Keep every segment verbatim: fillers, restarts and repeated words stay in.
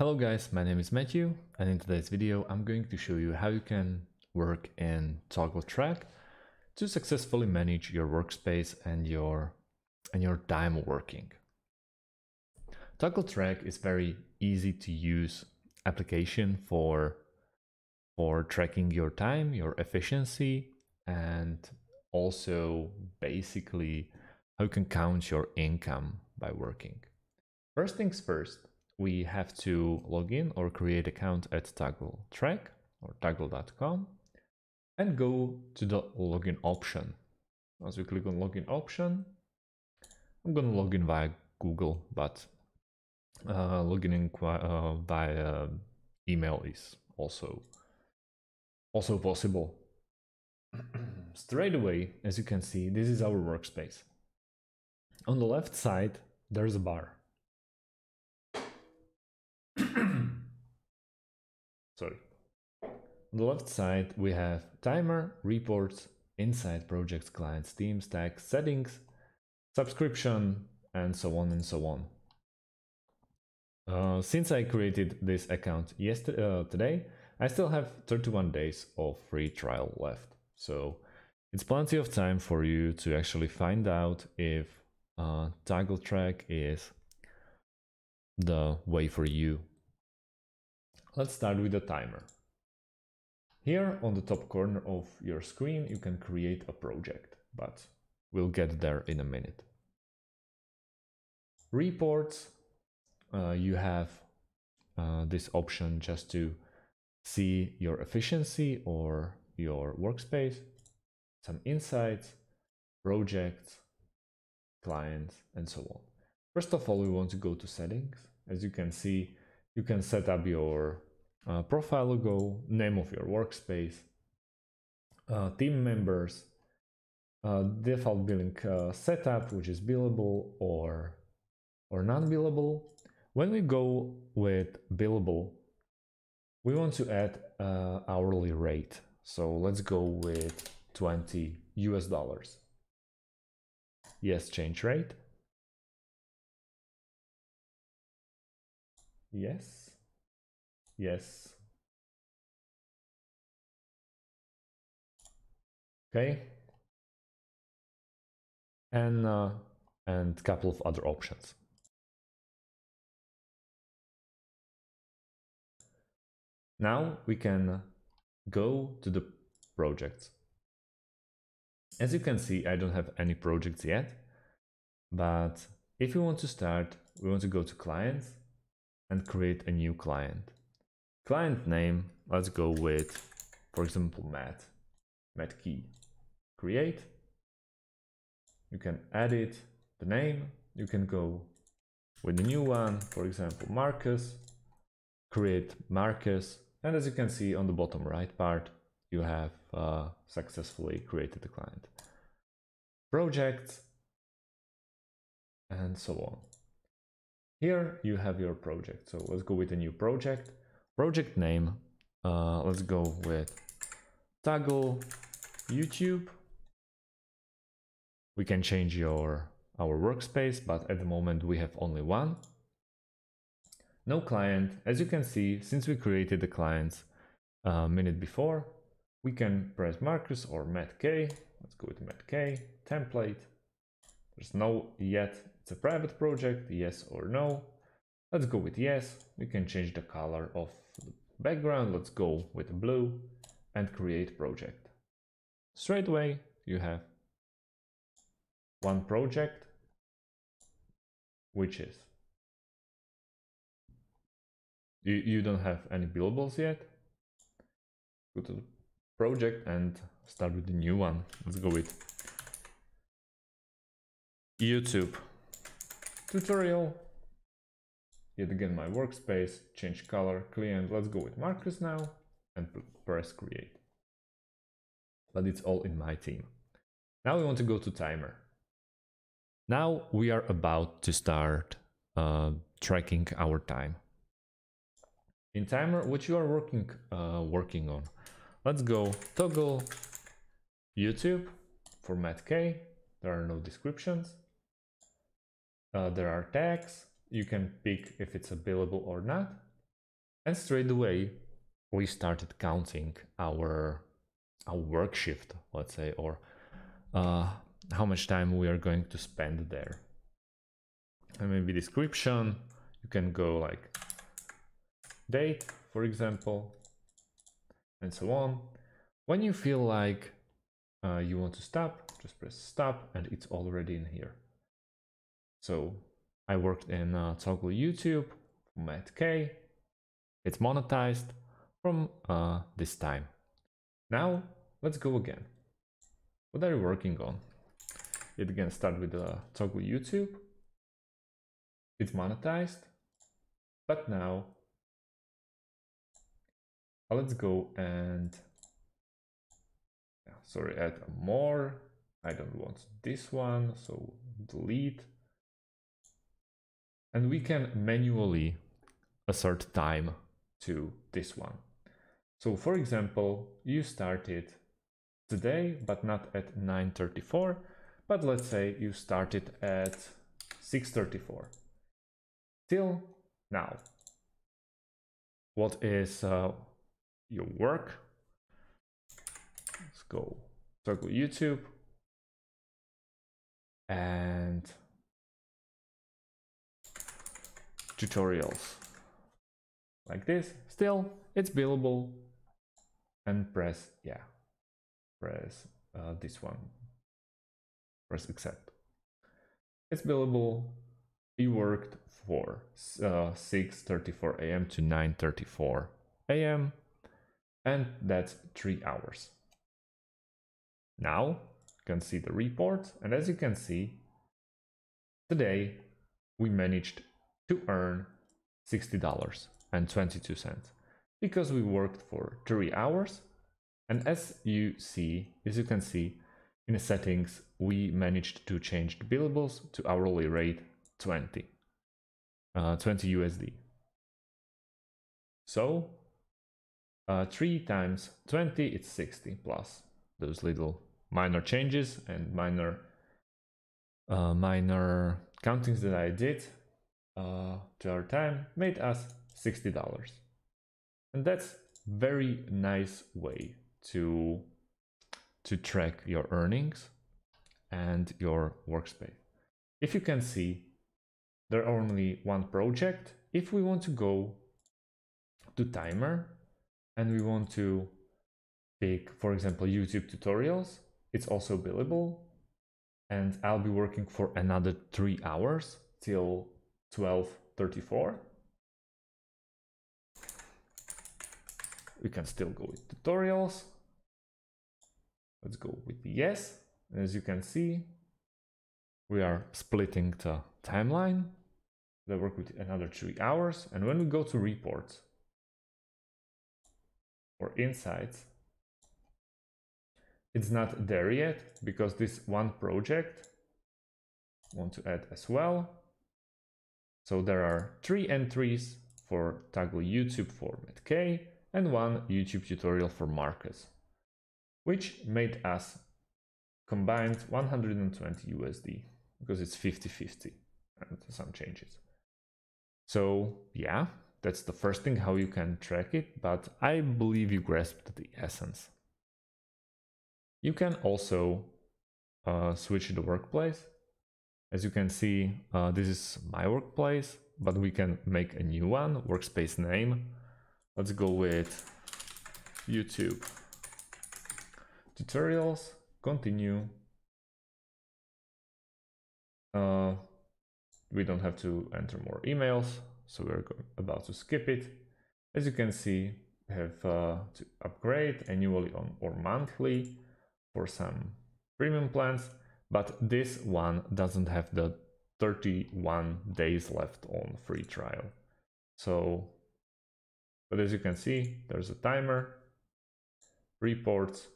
Hello guys, my name is Matthew, and in today's video I'm going to show you how you can work in Toggl Track to successfully manage your workspace and your and your time working. Toggl Track is very easy to use application for for tracking your time, your efficiency, and also basically how you can count your income by working. First things first, we have to log in or create account at Toggl Track or toggl dot com and go to the login option. As we click on login option, I'm going to log in via Google, but uh, logging in uh, via email is also, also possible. Straight away, as you can see, this is our workspace. On the left side, there's a bar. Sorry. On the left side, we have timer, reports, insight, projects, clients, teams, tags, settings, subscription, and so on and so on. Uh, since I created this account yesterday, uh, today, I still have thirty-one days of free trial left. So it's plenty of time for you to actually find out if uh, Toggl Track is the way for you. Let's start with the timer. Here on the top corner of your screen, you can create a project, but we'll get there in a minute. Reports, uh, you have uh, this option just to see your efficiency or your workspace, some insights, projects, clients, and so on. First of all, we want to go to settings. As you can see, you can set up your uh, profile logo, name of your workspace, uh, team members, uh, default billing uh, setup, which is billable or, or non-billable. When we go with billable, we want to add uh, hourly rate. So let's go with twenty U S dollars. Yes, change rate. Yes, yes. Okay. And uh, and couple of other options. Now we can go to the projects. As you can see, I don't have any projects yet, but if you want to start, we want to go to clients and create a new client. Client name, let's go with, for example, Matt, Matt Key. Create, you can edit the name, you can go with a new one, for example, Marcus, create Marcus, and as you can see on the bottom right part, you have uh, successfully created the client. Projects, and so on. Here you have your project. So let's go with a new project. Project name, uh, let's go with Toggl YouTube. We can change your our workspace, but at the moment we have only one. No client. As you can see, since we created the clients a minute before, we can press Marcus or Matt K. Let's go with Matt K. Template. There's no yet. It's a private project, yes or no. Let's go with yes. We can change the color of the background. Let's go with blue and create project. Straight away, you have one project, which is, you, you don't have any billables yet. Go to the project and start with the new one. Let's go with YouTube tutorial. Yet again, my workspace, change color, client. Let's go with Marcus now and press create. But it's all in my team. Now we want to go to timer. Now we are about to start uh, tracking our time. In timer, what you are working uh, working on. Let's go Toggl YouTube for Matt K. There are no descriptions. Uh, there are tags, you can pick if it's billable or not, And straight away, we started counting our, our work shift, let's say, or uh, how much time we are going to spend there. And maybe description, you can go like date, for example, and so on. When you feel like uh, you want to stop, just press stop and it's already in here. So I worked in uh, Toggl YouTube, Matt K. It's monetized from uh, this time. Now let's go again. What are you working on? It can start with uh, Toggl YouTube. It's monetized, but now let's go and yeah, sorry, add more. I don't want this one, so delete. And we can manually assert time to this one. So for example, you started today, but not at nine thirty-four, but let's say you started at six thirty-four. Till now, what is uh, your work? Let's go Toggl YouTube and tutorials like this. Still, it's billable, and press yeah, press uh, this one, press accept. It's billable. We worked for uh, six thirty-four A M to nine thirty-four A M and that's three hours. Now you can see the report, and as you can see, today we managed to earn sixty dollars and twenty-two cents because we worked for three hours. And as you see, as you can see in the settings, we managed to change the billables to hourly rate twenty U S D. So uh, three times twenty, it's sixty, plus those little minor changes and minor uh, minor countings that I did uh, to our time made us sixty dollars. And that's very nice way to to track your earnings and your workspace. If you can see, there are only one project. If we want to go to timer and we want to pick, for example, YouTube tutorials, it's also billable. And I'll be working for another three hours till twelve thirty-four. We can still go with tutorials. Let's go with yes. As you can see, we are splitting the timeline. They work with another three hours. And when we go to reports or insights, it's not there yet because this one project I want to add as well. So there are three entries for Toggl YouTube for Matt K and one YouTube tutorial for Marcus, which made us combined one hundred twenty U S D because it's fifty fifty. And some changes. So yeah, that's the first thing how you can track it, but I believe you grasped the essence. You can also uh, switch the workplace. As you can see, uh, this is my workplace, but we can make a new one, workspace name. Let's go with YouTube tutorials, continue. Uh, We don't have to enter more emails, so we're about to skip it. As you can see, we have uh, to upgrade annually on, or monthly for some premium plans, but this one doesn't have the thirty-one days left on free trial. So, but as you can see, there's a timer, reports,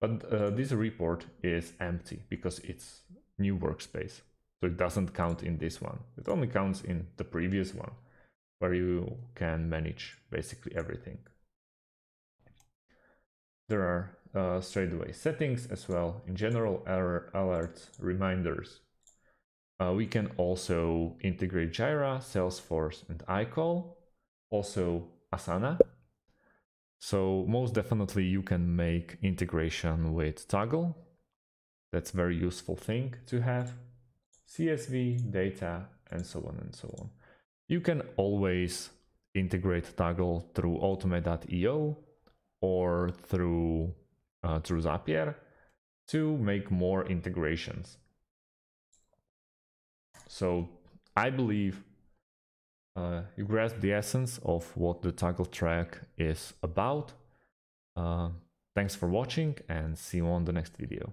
but uh, this report is empty because it's new workspace. So it doesn't count in this one. It only counts in the previous one, where you can manage basically everything. There are uh, straight away settings as well. In general, error alerts, reminders. Uh, we can also integrate Jira, Salesforce, and iCall. also Asana. So most definitely you can make integration with Toggl. That's a very useful thing to have. C S V, data, and so on and so on. You can always integrate Toggl through Automate dot i o or through, uh, through Zapier to make more integrations. So I believe uh, you grasp the essence of what the Toggl Track is about. Uh, thanks for watching and see you on the next video.